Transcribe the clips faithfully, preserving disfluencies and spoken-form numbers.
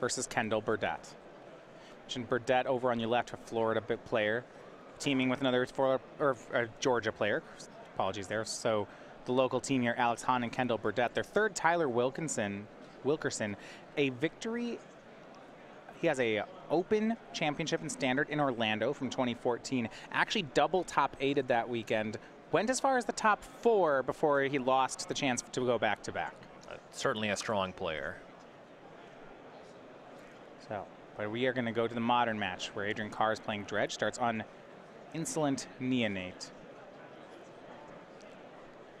versus Kendall Burdette. Mentioned Burdette over on your left, a Florida player, teaming with another Florida, or a Georgia player. Apologies there. So the local team here, Alex Hahn and Kendall Burdette. Their third, Tyler Wilkinson, Wilkerson, a victory. He has a Open Championship in Standard in Orlando from twenty fourteen. Actually double top eighted that weekend. Went as far as the top four before he lost the chance to go back to back. Uh, certainly a strong player. So, but we are going to go to the modern match where Adrian Carr is playing Dredge. Starts on Insolent Neonate.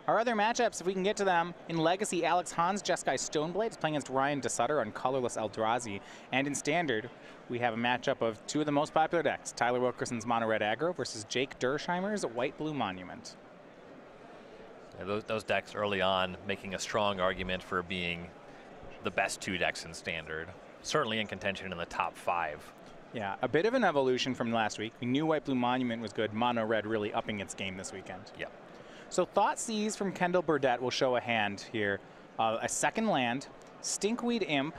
Our other matchups, if we can get to them, in Legacy, Alex Hahn's Jeskai Stoneblade is playing against Ryan DeSutter on Colorless Eldrazi. And in Standard, we have a matchup of two of the most popular decks, Tyler Wilkerson's Mono Red Aggro versus Jake Dersheimer's White Blue Monument. Yeah, those, those decks early on making a strong argument for being the best two decks in Standard. Certainly in contention in the top five. Yeah, a bit of an evolution from last week. We knew White Blue Monument was good. Mono Red really upping its game this weekend. Yeah. So Thoughtseize from Kendall Burdette will show a hand here. Uh, a second land, Stinkweed Imp,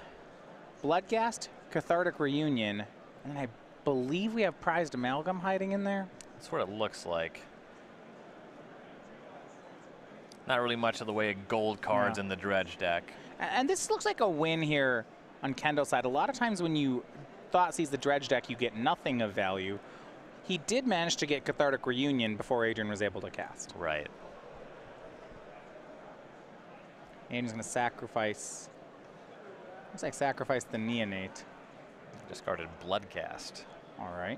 Bloodghast, Cathartic Reunion, and I believe we have Prized Amalgam hiding in there. That's what it looks like. Not really much of the way of gold cards no. in the Dredge deck. And this looks like a win here on Kendall's side. A lot of times when you Thoughtseize the Dredge deck, you get nothing of value. He did manage to get Cathartic Reunion before Adrian was able to cast. Right. Adrian's going to sacrifice. Looks like sacrifice the Neonate. Discarded Bloodghast. All right.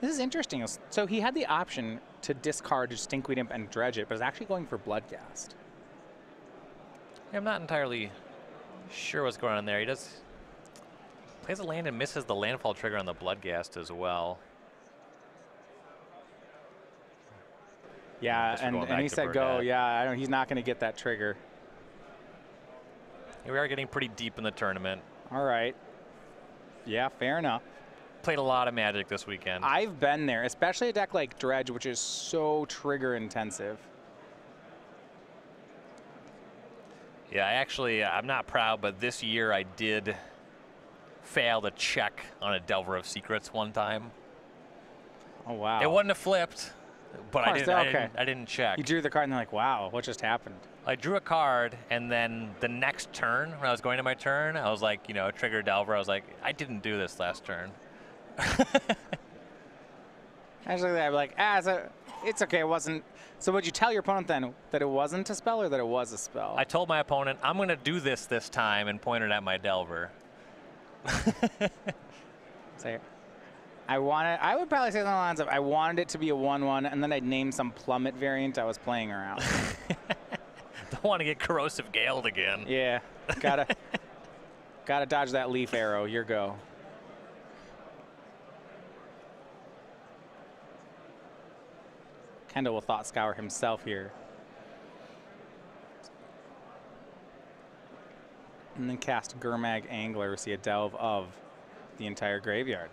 This is interesting. So he had the option to discard Stinkweed Imp and Dredge it, but is actually going for Bloodghast. Yeah, I'm not entirely sure what's going on there. He does. Plays a land and misses the landfall trigger on the Bloodghast as well. Yeah, and, and he said go. Yeah, I don't, he's not going to get that trigger. We are getting pretty deep in the tournament. All right. Yeah, fair enough. Played a lot of Magic this weekend. I've been there, especially a deck like Dredge, which is so trigger intensive. Yeah, I actually, I'm not proud, but this year I did failed a check on a Delver of Secrets one time. Oh, wow. It wouldn't have flipped, but oh, I, didn't, I, okay. didn't, I didn't check. You drew the card, and they're like, wow, what just happened? I drew a card, and then the next turn, when I was going to my turn, I was like, you know, trigger Delver. I was like, I didn't do this last turn. I was like, ah, so it's okay, it wasn't. So would you tell your opponent then that it wasn't a spell or that it was a spell? I told my opponent, I'm going to do this this time, and pointed at my Delver. So I wanted. I would probably say on the lines of I wanted it to be a one one, and then I'd name some plummet variant I was playing around. Don't want to get corrosive galed again. Yeah, gotta gotta dodge that leaf arrow. Your go. Kendall will Thought Scour himself here, and then cast Gurmag Angler. See a delve of the entire graveyard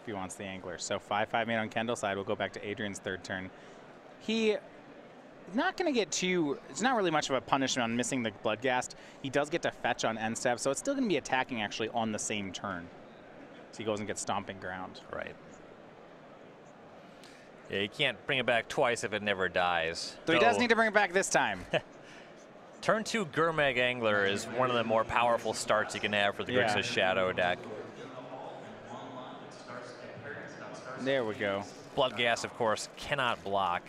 if he wants the Angler. So five five made on Kendall's side. We'll go back to Adrian's third turn. He not going to get too, it's not really much of a punishment on missing the Bloodghast. He does get to fetch on end step, so it's still going to be attacking actually on the same turn. So he goes and gets Stomping Ground. Right. Yeah, you can't bring it back twice if it never dies. So he does need to bring it back this time. Turn two Gurmag Angler is one of the more powerful starts you can have for the yeah. Grixis Shadow deck. There we go. Bloodghast, of course, cannot block.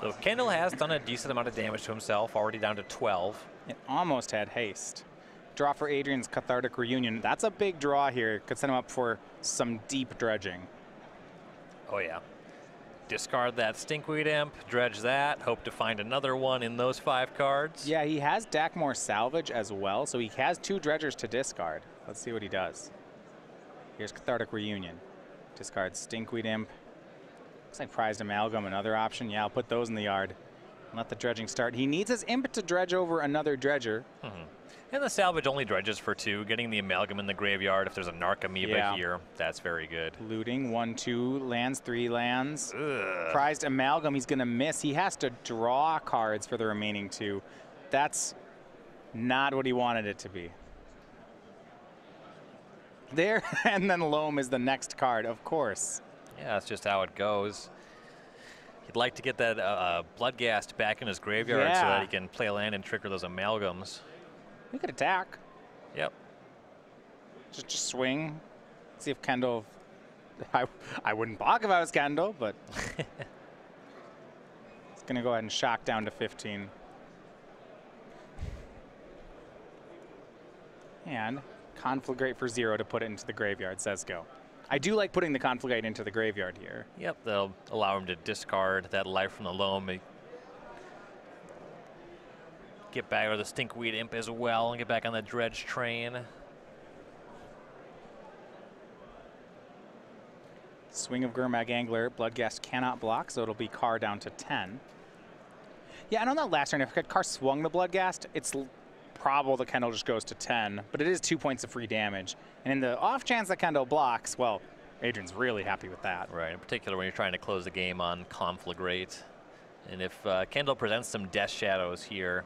So Kendall has done a decent amount of damage to himself, already down to twelve. It almost had haste. Draw for Adrian's Cathartic Reunion. That's a big draw here. Could set him up for some deep dredging. Oh, yeah. Discard that Stinkweed Imp, dredge that, hope to find another one in those five cards. Yeah, he has Dakmor Salvage as well, so he has two dredgers to discard. Let's see what he does. Here's Cathartic Reunion. Discard Stinkweed Imp. Looks like Prized Amalgam, another option. Yeah, I'll put those in the yard and let the dredging start. He needs his Imp to dredge over another dredger. Mm-hmm. And the Salvage only dredges for two, getting the Amalgam in the graveyard. If there's a Narcomoeba yeah. here, that's very good. Looting, one, two, lands, three lands. Ugh. Prized Amalgam, he's going to miss. He has to draw cards for the remaining two. That's not what he wanted it to be. There, and then Loam is the next card, of course. Yeah, that's just how it goes. He'd like to get that uh, Bloodghast back in his graveyard, yeah, so that he can play a land and trigger those amalgams. We could attack. Yep. Just, just swing. See if Kendall... I, I wouldn't block if I was Kendall, but... It's going to go ahead and shock down to fifteen. And Conflagrate for zero to put it into the graveyard, says go. I do like putting the Conflagrate into the graveyard here. Yep, they'll allow him to discard that Life from the Loam. Get back over the Stinkweed Imp as well and get back on the Dredge train. Swing of Gurmag Angler, Bloodghast cannot block, so it'll be Carr down to ten. Yeah, and on that last turn, if Carr swung the Bloodghast, it's probable that Kendall just goes to ten, but it is two points of free damage. And in the off chance that Kendall blocks, well, Adrian's really happy with that. Right, in particular when you're trying to close the game on Conflagrate. And if uh, Kendall presents some Death Shadows here,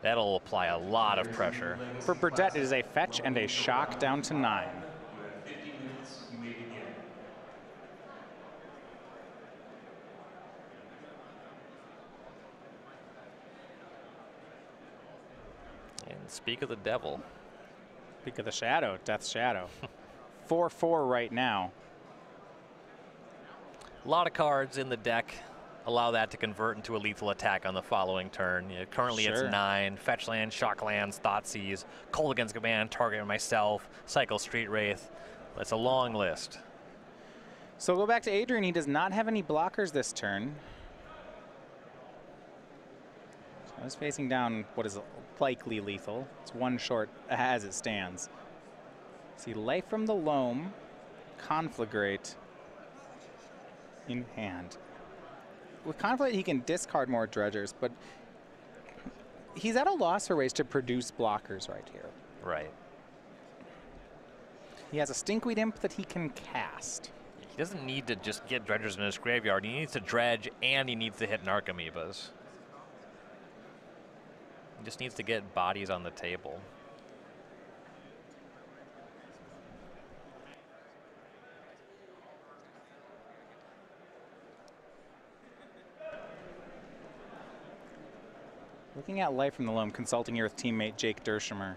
that'll apply a lot of pressure. For Burdette, it is a fetch and a shock down to nine. And speak of the devil. Speak of the shadow, Death's Shadow. four four right now. A lot of cards in the deck allow that to convert into a lethal attack on the following turn. You know, currently sure. It's nine. Fetch land, shock lands, Thoughtseize, Colgan's Command, target myself, cycle Street Wraith. That's a long list. So we'll go back to Adrian. He does not have any blockers this turn. I was facing down what is likely lethal. It's one short as it stands. See, Life from the Loam, Conflagrate in hand. With Conflict, he can discard more Dredgers, but he's at a loss for ways to produce blockers right here. Right. He has a Stinkweed Imp that he can cast. He doesn't need to just get Dredgers in his graveyard. He needs to dredge, and he needs to hit Narcomoebas. He just needs to get bodies on the table. Looking at Life from the Loam, consulting here with teammate Jake Dersheimer.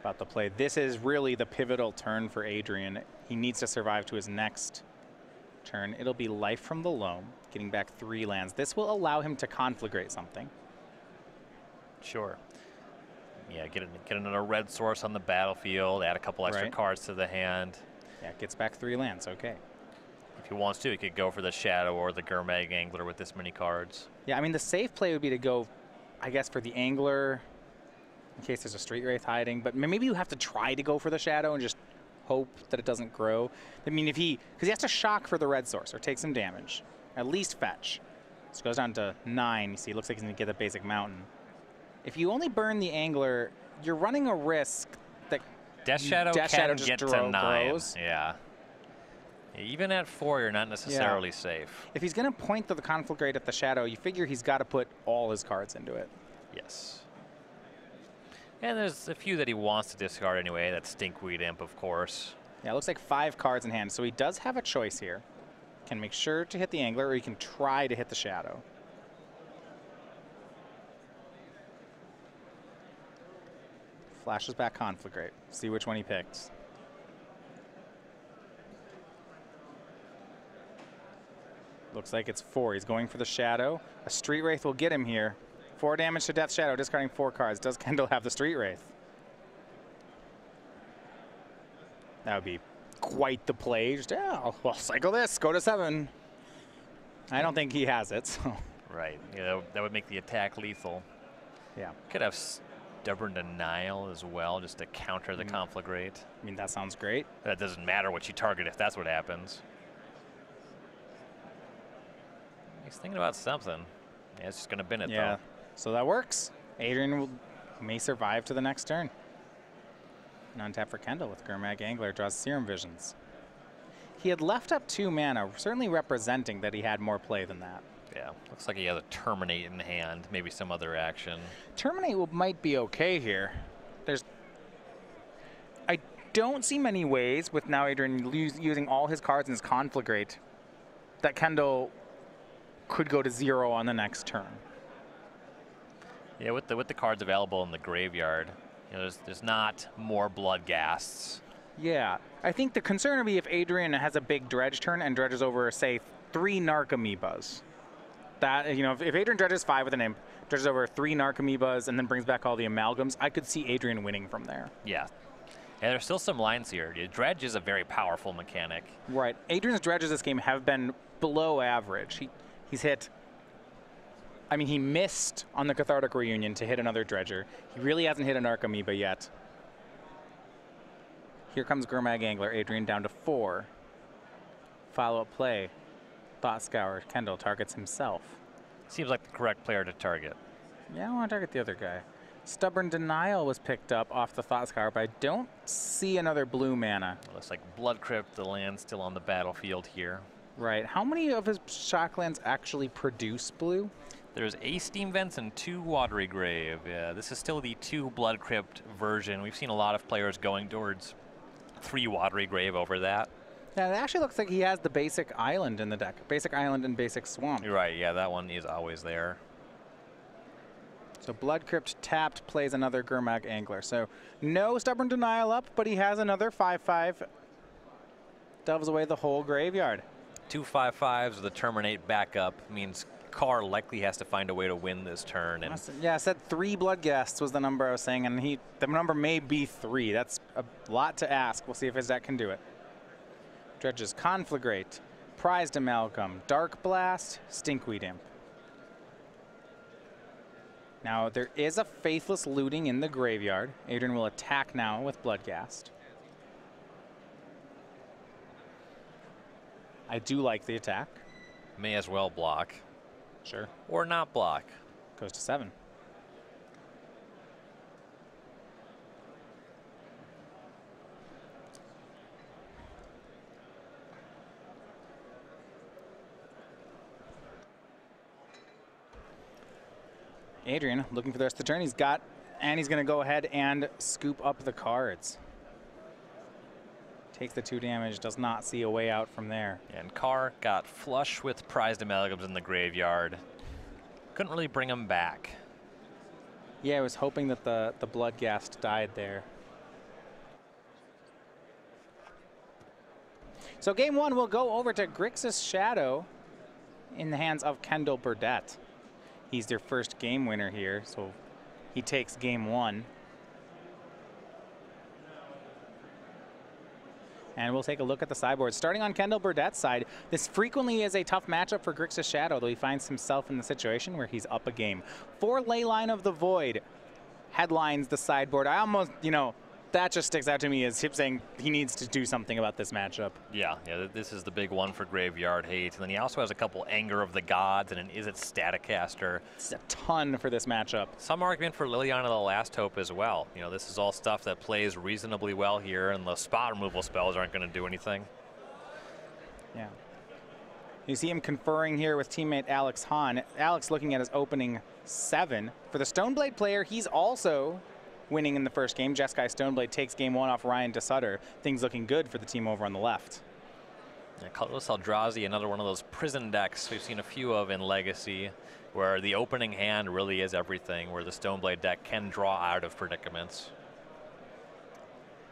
About the play. This is really the pivotal turn for Adrian. He needs to survive to his next turn. It'll be Life from the Loam, getting back three lands. This will allow him to Conflagrate something. Sure. Yeah, get, get another red source on the battlefield, add a couple extra right. cards to the hand. Yeah, it gets back three lands, okay. If he wants to, he could go for the Shadow or the Gurmag Angler with this many cards. Yeah, I mean, the safe play would be to go, I guess, for the Angler, in case there's a Street Wraith hiding, but maybe you have to try to go for the Shadow and just hope that it doesn't grow. I mean, if he, because he has to shock for the red source or take some damage, at least fetch. So it goes down to nine, you see, it looks like he's gonna get the basic mountain. If you only burn the Angler, you're running a risk that Death Shadow Death can Shadow just get to nine. Grows. Yeah. Even at four, you're not necessarily yeah. safe. If he's going to point to the Conflagrate at the Shadow, you figure he's got to put all his cards into it. Yes. And there's a few that he wants to discard anyway. That Stinkweed Imp, of course. Yeah, it looks like five cards in hand. So he does have a choice here. Can make sure to hit the Angler, or he can try to hit the Shadow. Flashes back Conflagrate. See which one he picks. Looks like it's four. He's going for the Shadow. A Street Wraith will get him here. Four damage to Death's Shadow, discarding four cards. Does Kendall have the Street Wraith? That would be quite the play. Just, oh, well, cycle this. Go to seven. I don't think he has it. So. Right. Yeah, that would make the attack lethal. Yeah. Could have... Stubborn Denial as well, just to counter the mm. Conflagrate. I mean, that sounds great. That doesn't matter what you target if that's what happens. He's thinking about something. Yeah, it's just going to bin it, yeah. though. So that works. Adrian will, may survive to the next turn. And on tap for Kendall with Gurmag Angler, draws Serum Visions. He had left up two mana, certainly representing that he had more play than that. Yeah, looks like he has a Terminate in hand, maybe some other action. Terminate will, might be okay here. There's, I don't see many ways with now Adrian using all his cards in his Conflagrate that Kendall could go to zero on the next turn. Yeah, with the with the cards available in the graveyard, you know, there's there's not more Bloodghasts. Yeah, I think the concern would be if Adrian has a big Dredge turn and dredges over, say, three Narcomoebas. That, you know, if, if Adrian dredges five with an Imp, dredges over three Narcomoebas and then brings back all the Amalgams, I could see Adrian winning from there. Yeah. And there's still some lines here. Dredge is a very powerful mechanic. Right. Adrian's dredges this game have been below average. He, he's hit, I mean, he missed on the Cathartic Reunion to hit another dredger. He really hasn't hit a Narcomoeba yet. Here comes Gurmag Angler. Adrian down to four. Follow-up play. Thought Scour. Kendall targets himself. Seems like the correct player to target. Yeah, I want to target the other guy. Stubborn Denial was picked up off the Thought Scour, but I don't see another blue mana. It looks like Blood Crypt, the land still on the battlefield here. Right. How many of his shocklands actually produce blue? There's a Steam Vents and two Watery Grave. Yeah, this is still the two Blood Crypt version. We've seen a lot of players going towards three Watery Grave over that. Yeah, it actually looks like he has the basic island in the deck. Basic island and basic swamp. You're right, yeah, that one is always there. So Blood Crypt tapped plays another Gurmag Angler. So no Stubborn Denial up, but he has another five five. Doves away the whole graveyard. Two five fives with the Terminate backup means Carr likely has to find a way to win this turn. And yeah, I said three Bloodghasts was the number I was saying, and he the number may be three. That's a lot to ask. We'll see if his deck can do it. Dredges Conflagrate, Prized Amalgam, Dark Blast, Stinkweed Imp. Now there is a Faithless Looting in the graveyard. Adrian will attack now with Bloodghast. I do like the attack. May as well block. Sure. Or not block. Goes to seven. Adrian looking for the rest of the turn. He's got, and he's going to go ahead and scoop up the cards. Takes the two damage, does not see a way out from there. And Carr got flush with Prized Amalgams in the graveyard. Couldn't really bring him back. Yeah, I was hoping that the, the Bloodghast died there. So game one will go over to Grixis Shadow in the hands of Kendall Burdette. He's their first game winner here, so he takes game one. And we'll take a look at the sideboard. Starting on Kendall Burdette's side, this frequently is a tough matchup for Grixis Shadow, though he finds himself in the situation where he's up a game. For Leyline of the Void headlines the sideboard. I almost, you know, that just sticks out to me as him saying he needs to do something about this matchup. Yeah, yeah, this is the big one for Graveyard Hate. And then he also has a couple Anger of the Gods and an Is It Staticaster. It's a ton for this matchup. Some argument for Liliana the Last Hope as well. You know, this is all stuff that plays reasonably well here, and the spot removal spells aren't going to do anything. Yeah. You see him conferring here with teammate Alex Hahn. Alex looking at his opening seven. For the Stoneblade player, he's also winning in the first game. Jeskai Stoneblade takes game one off Ryan DeSutter. Things looking good for the team over on the left. Yeah, Colorless Eldrazi, another one of those prison decks we've seen a few of in Legacy, where the opening hand really is everything, where the Stoneblade deck can draw out of predicaments.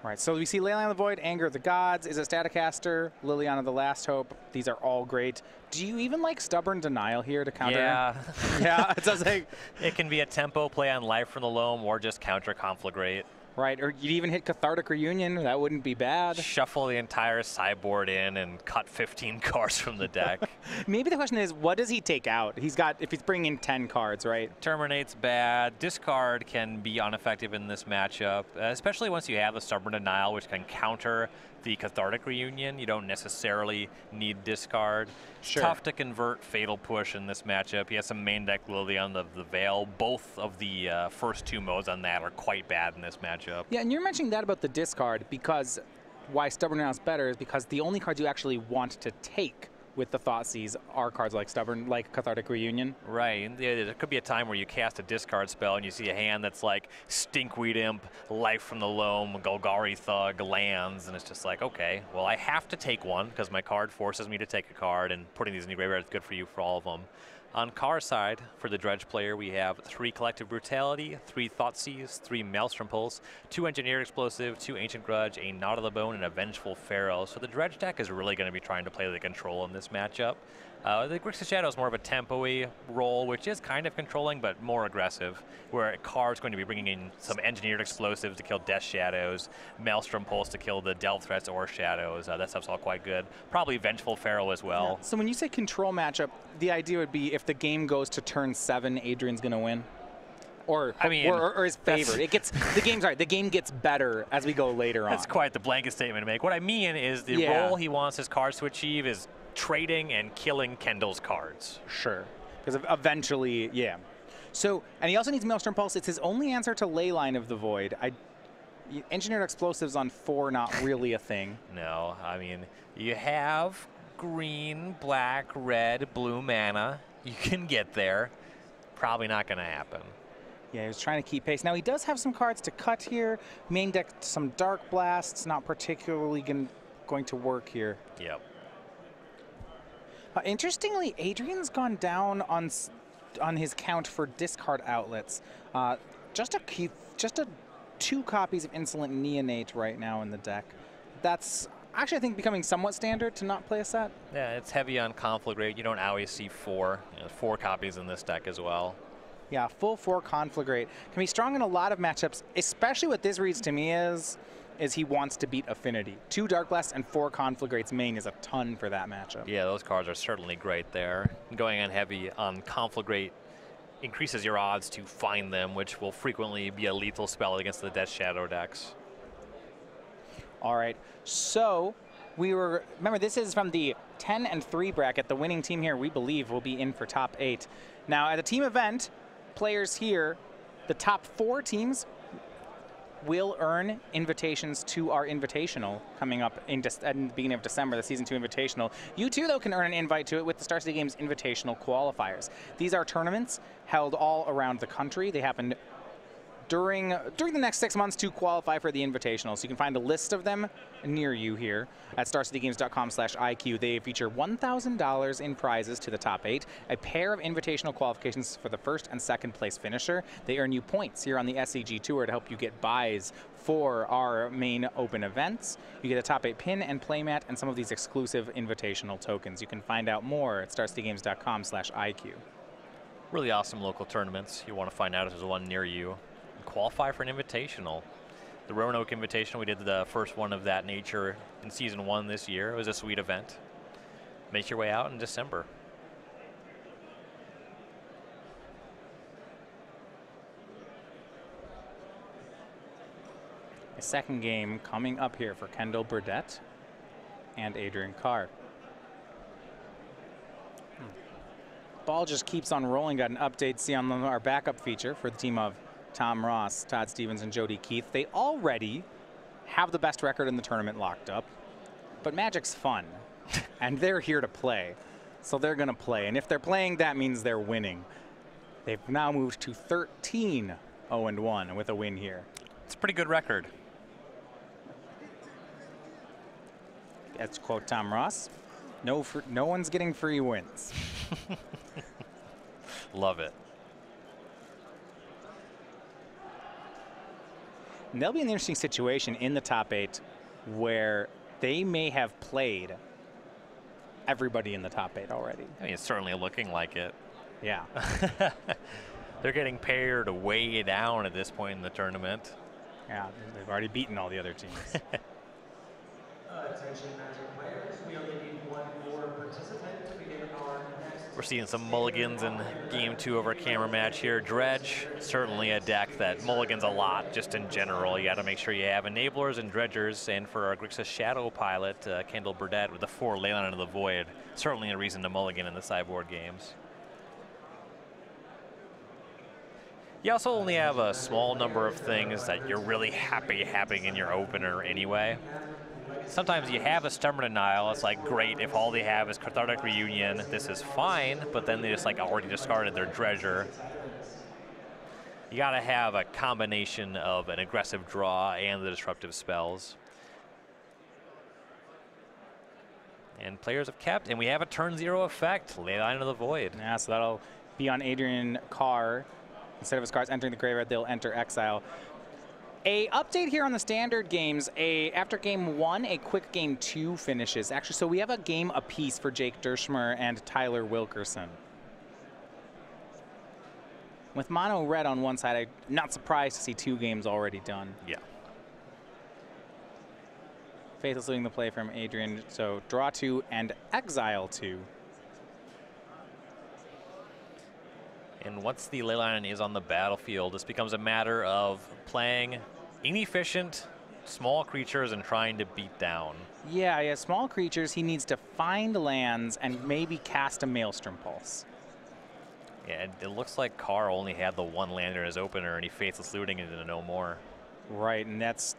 Right, so we see Leyline of the Void, Anger of the Gods, Is It Staticaster, Liliana the Last Hope. These are all great. Do you even like Stubborn Denial here to counter? Yeah. Yeah, it does like it can be a tempo play on Life from the Loam or just counter Conflagrate. Right, or you'd even hit Cathartic Reunion. That wouldn't be bad. Shuffle the entire sideboard in and cut fifteen cards from the deck. Maybe the question is, what does he take out? He's got, if he's bringing in ten cards, right? Terminate's bad. Discard can be ineffective in this matchup, especially once you have the Stubborn Denial, which can counter the Cathartic Reunion. You don't necessarily need discard. Sure. Tough to convert Fatal Push in this matchup. He has some main deck Liliana of the Veil. Both of the uh, first two modes on that are quite bad in this matchup. Yeah, and you're mentioning that about the discard, because why Stubborn Denial is better is because the only cards you actually want to take with the Thoughtseize are cards like Stubborn, like Cathartic Reunion. Right. There could be a time where you cast a discard spell and you see a hand that's like Stinkweed Imp, Life from the Loam, Golgari Thug, lands, and it's just like, okay, well, I have to take one because my card forces me to take a card, and putting these in the graveyard is good for you for all of them. On Carr's side, for the Dredge player, we have three Collective Brutality, three Thoughtseize, three Maelstrom Pulse, two Engineered Explosive, two Ancient Grudge, a Knot of the Bone, and a Vengeful Pharaoh. So the Dredge deck is really going to be trying to play the control in this matchup. Uh, the Grixis Shadow is more of a tempo-y role, which is kind of controlling, but more aggressive, where Carr is going to be bringing in some Engineered Explosives to kill Death Shadows, Maelstrom Pulse to kill the Delve Threats or Shadows. Uh, that stuff's all quite good. Probably Vengeful Pharaoh as well. Yeah. So when you say control matchup, the idea would be if the game goes to turn seven, Adrian's going to win? Or, I mean, or, or, or is favored. It gets the game's right. The game gets better as we go later on. That's quite the blanket statement to make. What I mean is the yeah. role he wants his cards to achieve is trading and killing Kendall's cards. Sure. Because eventually, yeah. So, and he also needs Maelstrom Pulse. It's his only answer to Leyline of the Void. I, engineered Explosives on four, not really a thing. No, I mean, you have green, black, red, blue mana. You can get there. Probably not going to happen. Yeah, he was trying to keep pace. Now, he does have some cards to cut here. Main deck, some Dark Blasts, not particularly gonna, going to work here. Yep. Uh, interestingly, Adrian's gone down on s on his count for discard outlets. Uh, just a key, just a two copies of Insolent Neonate right now in the deck. That's actually, I think, becoming somewhat standard to not play a set. Yeah, it's heavy on Conflagrate. You don't always see four, you know, four copies in this deck as well. Yeah, full four Conflagrate can be strong in a lot of matchups. Especially what this reads to me is, is he wants to beat Affinity. Two Dark Blasts and four Conflagrates main is a ton for that matchup. Yeah, those cards are certainly great there. Going on heavy on Conflagrate increases your odds to find them, which will frequently be a lethal spell against the Death Shadow decks. All right, so we were, remember this is from the ten and three bracket. The winning team here, we believe, will be in for top eight. Now at the team event, players here, the top four teams will earn invitations to our Invitational coming up in at the beginning of December, the Season two Invitational. You too, though, can earn an invite to it with the Star City Games Invitational Qualifiers. These are tournaments held all around the country. They happen during, during the next six months to qualify for the Invitational. So you can find a list of them near you here at starcitygames dot com slash I Q. They feature one thousand dollars in prizes to the top eight, a pair of Invitational qualifications for the first and second place finisher. They earn you points here on the S C G Tour to help you get buys for our main open events. You get a top eight pin and playmat and some of these exclusive Invitational tokens. You can find out more at starcitygames dot com slash I Q. Really awesome local tournaments. You want to find out if there's one near you. Qualify for an Invitational. The Roanoke Invitational, we did the first one of that nature in season one this year. It was a sweet event. Make your way out in December. A second game coming up here for Kendall Burdette and Adrian Carr. Hmm. Ball just keeps on rolling. Got an update. See on our backup feature for the team of Tom Ross, Todd Stevens, and Jody Keith. They already have the best record in the tournament locked up, but Magic's fun, and they're here to play, so they're going to play. And if they're playing, that means they're winning. They've now moved to thirteen oh and one with a win here. It's a pretty good record. That's quote Tom Ross. No, fr no one's getting free wins. Love it. And they'll be in an interesting situation in the top eight where they may have played everybody in the top eight already. I mean, it's certainly looking like it. Yeah. They're getting paired way down at this point in the tournament. Yeah, they've already beaten all the other teams. We're seeing some mulligans in game two of our camera match here. Dredge, certainly a deck that mulligans a lot, just in general. You gotta make sure you have enablers and dredgers, and for our Grixis Shadow pilot, uh, Kendall Burdette with the four Leyline of the Void, certainly a reason to mulligan in the sideboard games. You also only have a small number of things that you're really happy having in your opener anyway. Sometimes you have a Stubborn Denial, it's like, great, if all they have is Cathartic Reunion, this is fine, but then they just like already discarded their Dredger. You gotta have a combination of an aggressive draw and the disruptive spells. And players have kept, and we have a turn zero effect, Leyline of the Void. Yeah, so that'll be on Adrian Carr. Instead of his cards entering the graveyard, they'll enter exile. A update here on the standard games. A after game one, a quick game two finishes. Actually, so we have a game apiece for Jake Dersheimer and Tyler Wilkerson. With mono red on one side, I'm not surprised to see two games already done. Yeah. Faithless Looting the play from Adrian. So draw two and exile two. And once the Leyline is on the battlefield, this becomes a matter of playing inefficient small creatures and trying to beat down. Yeah, yeah, small creatures, he needs to find lands and maybe cast a Maelstrom Pulse. Yeah, it, it looks like Carr only had the one land in his opener and he Faithless Looting it into no more. Right, and that's,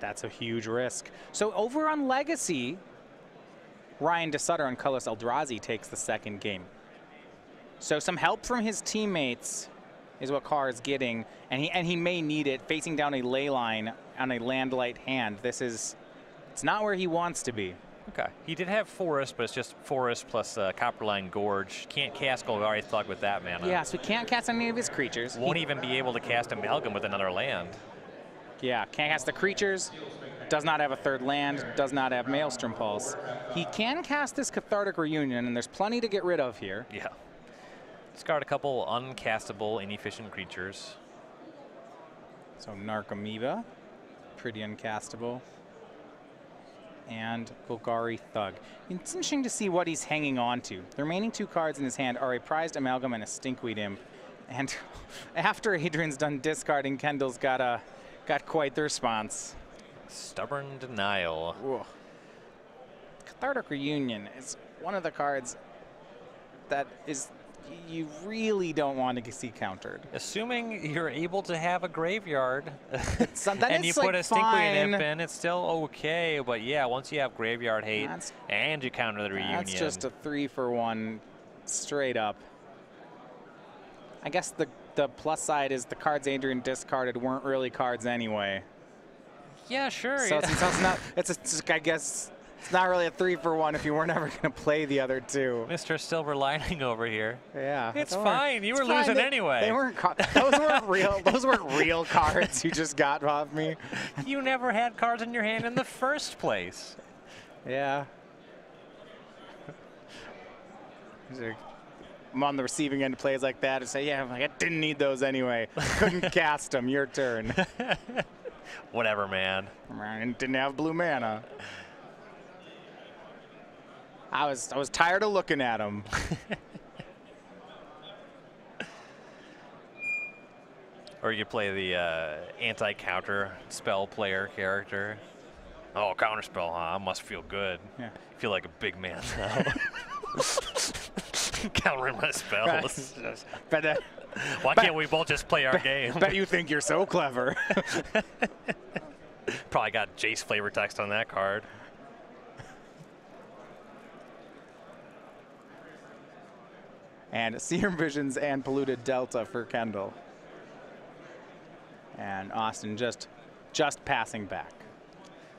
that's a huge risk. So over on Legacy, Ryan DeSutter on Colorless Eldrazi takes the second game. So some help from his teammates is what Carr is getting, and he and he may need it facing down a ley line on a landlight hand. This is, it's not where he wants to be. Okay. He did have Forest, but it's just Forest plus uh, Copperline Gorge. Can't cast Golgari Thug with that mana. Yeah, so he can't cast any of his creatures. Won't he, even be able to cast Amalgam with another land. Yeah, can't cast the creatures. Does not have a third land. Does not have Maelstrom Pulse. He can cast this Cathartic Reunion, and there's plenty to get rid of here. Yeah. Discard a couple uncastable, inefficient creatures. So Narcomoeba, pretty uncastable. And Golgari Thug. It's interesting to see what he's hanging on to. The remaining two cards in his hand are a Prized Amalgam and a Stinkweed Imp. And after Adrian's done discarding, Kendall's got, a, got quite the response. Stubborn Denial. Ooh. Cathartic Reunion is one of the cards that is... you really don't want to see countered. Assuming you're able to have a graveyard and you like put a Stinkweed Imp in, it's still okay, but yeah, once you have graveyard hate that's, and you counter the Reunion. That's just a three for one straight up. I guess the, the plus side is the cards Adrian discarded weren't really cards anyway. Yeah, sure. So it's, it's not, it's, a, it's I guess... it's not really a three for one if you weren't ever going to play the other two. Mister Silver Lining over here. Yeah. It's fine. You were fine. losing they, anyway. They weren't those weren't real. Those weren't real cards you just got off me. You never had cards in your hand in the first place. Yeah. I'm on the receiving end of plays like that and say, yeah, I'm like, I didn't need those anyway. Couldn't cast them. Your turn. Whatever, man. Didn't have blue mana. I was I was tired of looking at him. Or you play the uh, anti-counter spell player character. Oh, counter spell, huh? I must feel good. Yeah. I feel like a big man now. Countering my spells. Right. But, uh, Why but, can't we both just play our but, game? Bet you think you're so clever. Probably got Jace flavor text on that card. And Serum Visions and Polluted Delta for Kendall. And Austin just just passing back.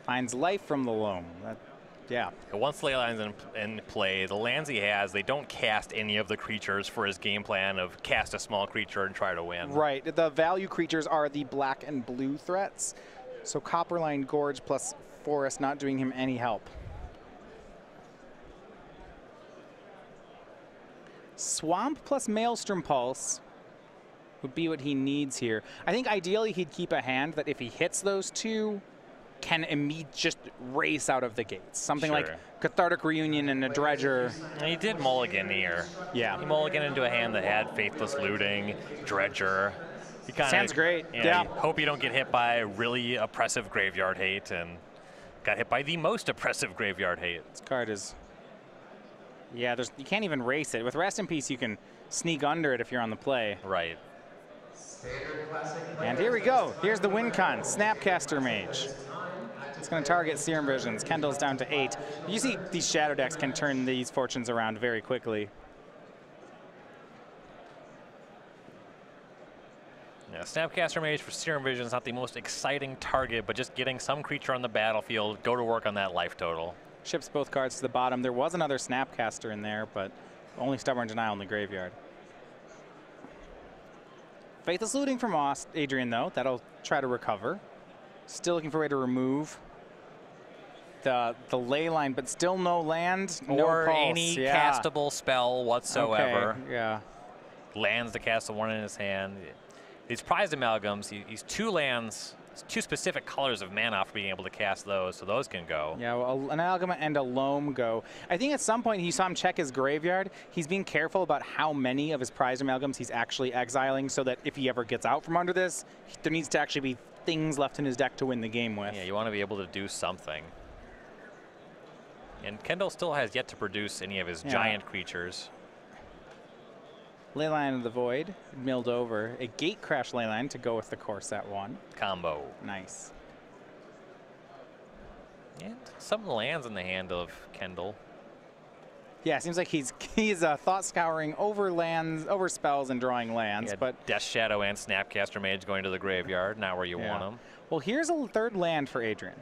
Finds Life from the Loam. That, yeah. Once Leyline's in, in play, the lands he has, they don't cast any of the creatures for his game plan of cast a small creature and try to win. Right. The value creatures are the black and blue threats. So Copperline Gorge plus Forest not doing him any help. Swamp plus Maelstrom Pulse would be what he needs here. I think ideally he'd keep a hand that if he hits those two, can immediately just race out of the gates. Something sure. like Cathartic Reunion and a Dredger. He did mulligan here. Yeah. He mulligan into a hand that had Faithless Looting, Dredger. He kinda, Sounds great. You know, yeah. Hope you don't get hit by really oppressive Graveyard Hate, and got hit by the most oppressive Graveyard Hate. This card is... Yeah, there's, you can't even race it. With Rest in Peace, you can sneak under it if you're on the play. Right. And here we go. Here's the win con. Snapcaster Mage. It's going to target Serum Visions. Kendall's down to eight. You see these Shadow decks can turn these fortunes around very quickly. Yeah, Snapcaster Mage for Serum Vision is not the most exciting target, but just getting some creature on the battlefield, go to work on that life total. Ships both cards to the bottom. There was another Snapcaster in there, but only Stubborn Denial in the graveyard. Faithless Looting from Adrian, though. That'll try to recover. Still looking for a way to remove the the ley line, but still no land, no or pulse. any yeah. castable spell whatsoever. Okay. Yeah. Lands the cast one in his hand. These Prized Amalgams, these two lands, two specific colors of mana for being able to cast those, so those can go. Yeah, well, an Amalgam and a Loam go. I think at some point he saw him check his graveyard. He's being careful about how many of his Prized Amalgams he's actually exiling, so that if he ever gets out from under this, there needs to actually be things left in his deck to win the game with. Yeah, you want to be able to do something. And Kendall still has yet to produce any of his yeah. giant creatures. Leyline of the Void, milled over. A Gate Crash Leyline to go with the Corset one. Combo. Nice. And some lands in the hand of Kendall. Yeah, it seems like he's he's uh, thought scouring over lands, over spells, and drawing lands. Yeah, but Death's Shadow and Snapcaster Mage going to the graveyard, not where you yeah. want them. Well, here's a third land for Adrian.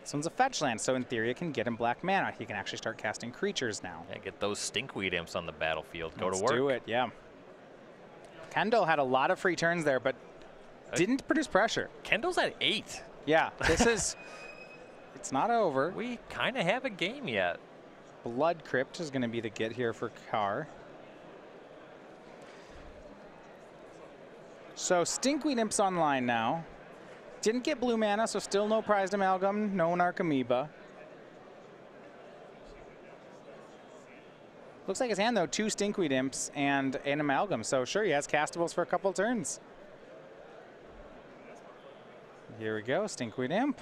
This one's a fetch land, so in theory it can get him black mana. He can actually start casting creatures now. Yeah, get those Stinkweed Imps on the battlefield. Go Let's to work. Let's do it. Yeah. Kendall had a lot of free turns there, but didn't produce pressure. Kendall's at eight. Yeah, this is, it's not over. We kind of have a game yet. Blood Crypt is going to be the get here for Carr. So Stinkweed Imp's online now. Didn't get blue mana, so still no Prized Amalgam, no Narcomoeba. Looks like his hand, though, two Stinkweed Imps and an Amalgam. So sure, he has castables for a couple turns. Here we go, Stinkweed Imp.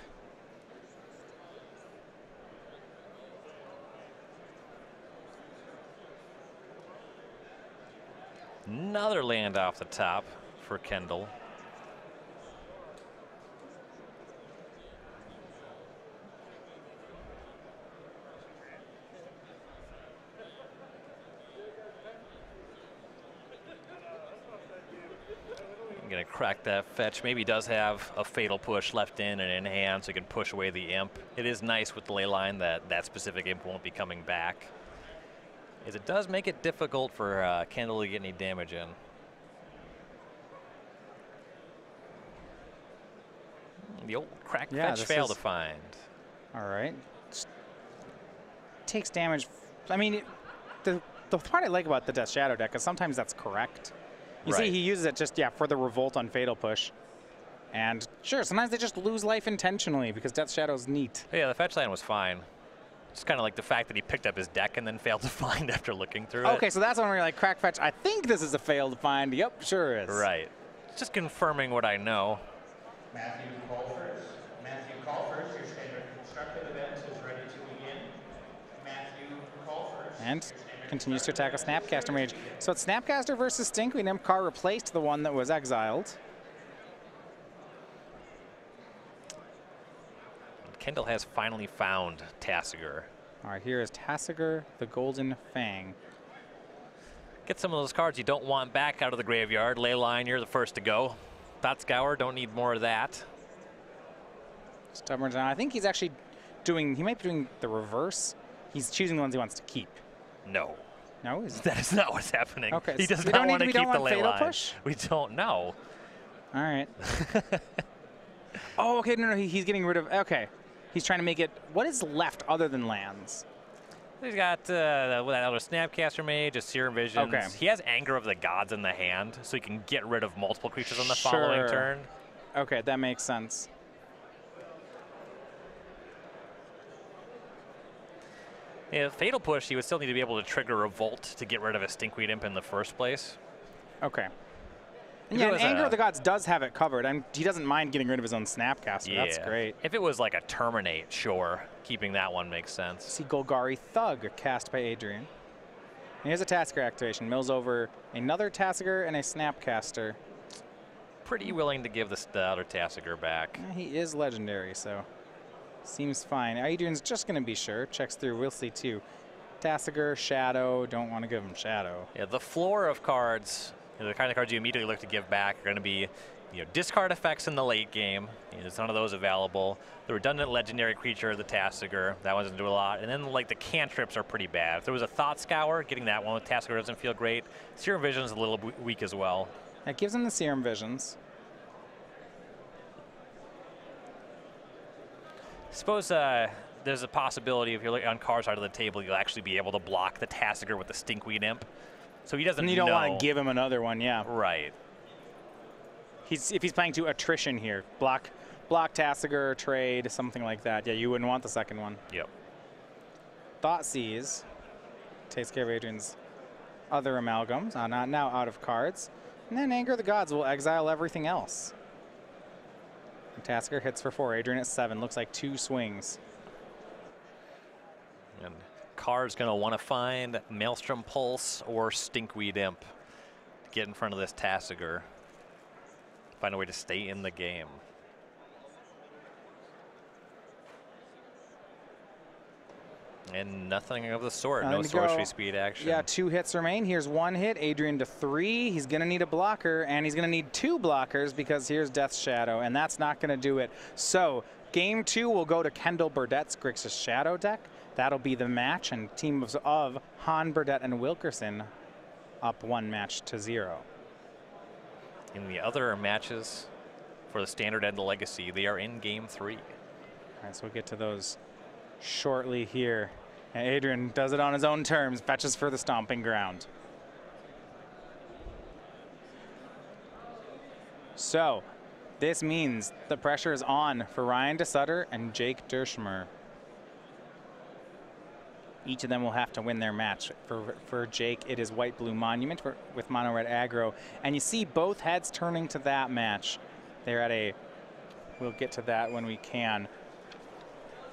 Another land off the top for Kendall. Gonna crack that fetch. Maybe he does have a Fatal Push left in and in hand, so he can push away the Imp. It is nice with the ley line that that specific Imp won't be coming back, as it does make it difficult for uh, Kendall to get any damage in. The old crack yeah, fetch fail to find. All right. Just takes damage. I mean, it, the the part I like about the Death Shadow deck is sometimes that's correct. You right. see, he uses it just, yeah, for the revolt on Fatal Push. And sure, sometimes they just lose life intentionally because Death Shadow's neat. Yeah, the fetch land was fine. It's kind of like the fact that he picked up his deck and then failed to find after looking through okay, it. Okay, so that's when we're like, crack fetch, I think this is a failed find. Yep, sure is. Right. It's just confirming what I know. Matthew Colfers. Matthew Colfers, your standard constructive event is ready to begin. Matthew Colfers. And? Continues to attack a Snapcaster Mage. So it's Snapcaster versus Stinkweed Imp. Carr replaced the one that was exiled. Kendall has finally found Tasigur. All right, here is Tasigur, the Golden Fang. Get some of those cards you don't want back out of the graveyard. Leyline, you're the first to go. Thought Scour, don't need more of that. Stubborn Denial. I think he's actually doing, he might be doing the reverse. He's choosing the ones he wants to keep. No. No? Is that is not what's happening. Okay. He does so not want to keep don't the want ley Fatal line. Push? We don't know. All right. oh, okay. No, no. He, he's getting rid of. Okay. He's trying to make it. What is left other than lands? He's got uh, that other Snapcaster Mage, a Serum Visions. Okay. He has Anger of the Gods in the hand, so he can get rid of multiple creatures on the sure. following turn. Okay. That makes sense. Yeah, Fatal Push, he would still need to be able to trigger Revolt to get rid of a Stinkweed Imp in the first place. Okay. If yeah, and Anger of the Gods does have it covered. I'm, he doesn't mind getting rid of his own Snapcaster. Yeah. That's great. If it was like a Terminate, sure. Keeping that one makes sense. See Golgari Thug cast by Adrian. And here's a Tasigur activation. Mills over another Tasigur and a Snapcaster. Pretty willing to give this, the other Tasigur back. Yeah, he is legendary, so seems fine. Adrian's just going to be sure. Checks through. We'll see, too. Tasigur, Shadow. Don't want to give him Shadow. Yeah, the floor of cards... The kind of cards you immediately look to give back are going to be, you know, discard effects in the late game. You know, there's none of those available. The redundant legendary creature, the Tasigur, that one doesn't do a lot. And then, like, the cantrips are pretty bad. If there was a Thought Scour, getting that one with Tasigur doesn't feel great. Serum Visions is a little weak as well. That gives him the Serum Visions. Suppose uh, there's a possibility if you're looking on cards side of the table, you'll actually be able to block the Tasigur with the Stinkweed Imp. So he doesn't. And you don't know. want to give him another one, yeah. Right. He's if he's playing to attrition here, block, block Tasigur, trade, something like that. Yeah, you wouldn't want the second one. Yep. Thoughtseize takes care of Adrian's other amalgams. Uh, not now out of cards, and then Anger of the Gods will exile everything else. And Tasigur hits for four. Adrian at seven. Looks like two swings. And Carr's going to want to find Maelstrom Pulse or Stinkweed Imp to get in front of this Tasigur. Find a way to stay in the game. And nothing of the sort. No sorcery speed action. Yeah, two hits remain. Here's one hit. Adrian to three. He's going to need a blocker, and he's going to need two blockers because here's Death's Shadow, and that's not going to do it. So game two will go to Kendall Burdette's Grixis Shadow deck. That'll be the match, and teams of Hahn, Burdette, and Wilkerson up one match to zero. In the other matches for the Standard and the Legacy, they are in game three. All right, so we'll get to those shortly here. And Adrian does it on his own terms, fetches for the stomping ground. So this means the pressure is on for Ryan DeSutter and Jake Dersheimer. Each of them will have to win their match. For, for Jake, it is White-Blue Monument for, with Mono-Red Aggro. And you see both heads turning to that match. They're at a... We'll get to that when we can.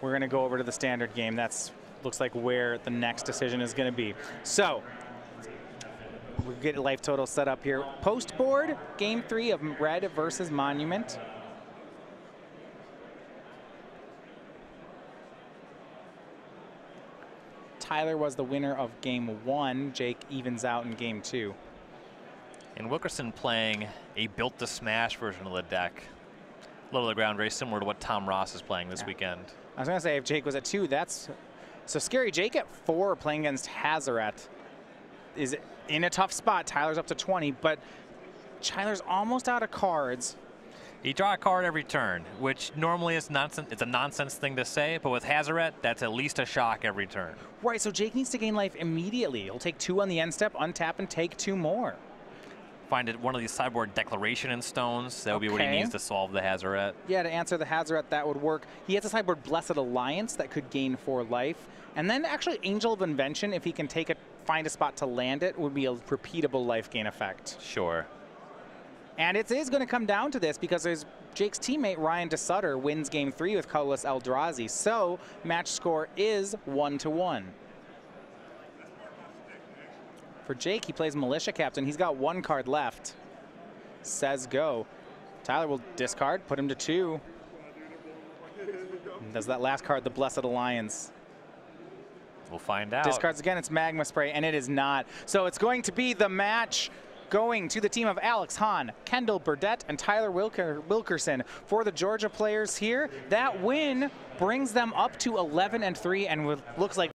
We're going to go over to the Standard game. That's looks like where the next decision is going to be. So we'll get a life total set up here. Post-board, game three of Red versus Monument. Tyler was the winner of game one. Jake evens out in game two. And Wilkerson playing a built to smash version of the deck. Low to the ground, very similar to what Tom Ross is playing this yeah. weekend. I was going to say, if Jake was at two, that's... So scary. Jake at four playing against Hazoret is in a tough spot. Tyler's up to twenty, but Tyler's almost out of cards. You draw a card every turn, which normally is nonsense. It's a nonsense thing to say, but with Hazoret, that's at least a shock every turn. Right, so Jake needs to gain life immediately. He'll take two on the end step, untap, and take two more. Find it one of these sideboard declaration in stones. That would okay. be what he needs to solve the Hazoret. Yeah, to answer the Hazoret, that would work. He has a sideboard Blessed Alliance that could gain four life. And then actually Angel of Invention, if he can take a, find a spot to land it, would be a repeatable life gain effect. Sure. And it is going to come down to this because there's Jake's teammate, Ryan DeSutter, wins game three with Colorless Eldrazi. So match score is one to one. For Jake, he plays Militia Captain. He's got one card left. Says go. Tyler will discard, put him to two. And does that last card, the Blessed Alliance? We'll find out. Discards again, it's Magma Spray, and it is not. So it's going to be the match going to the team of Alex Hahn, Kendall Burdette, and Tyler Wilker Wilkerson. For the Georgia players here, that win brings them up to eleven and three, and looks like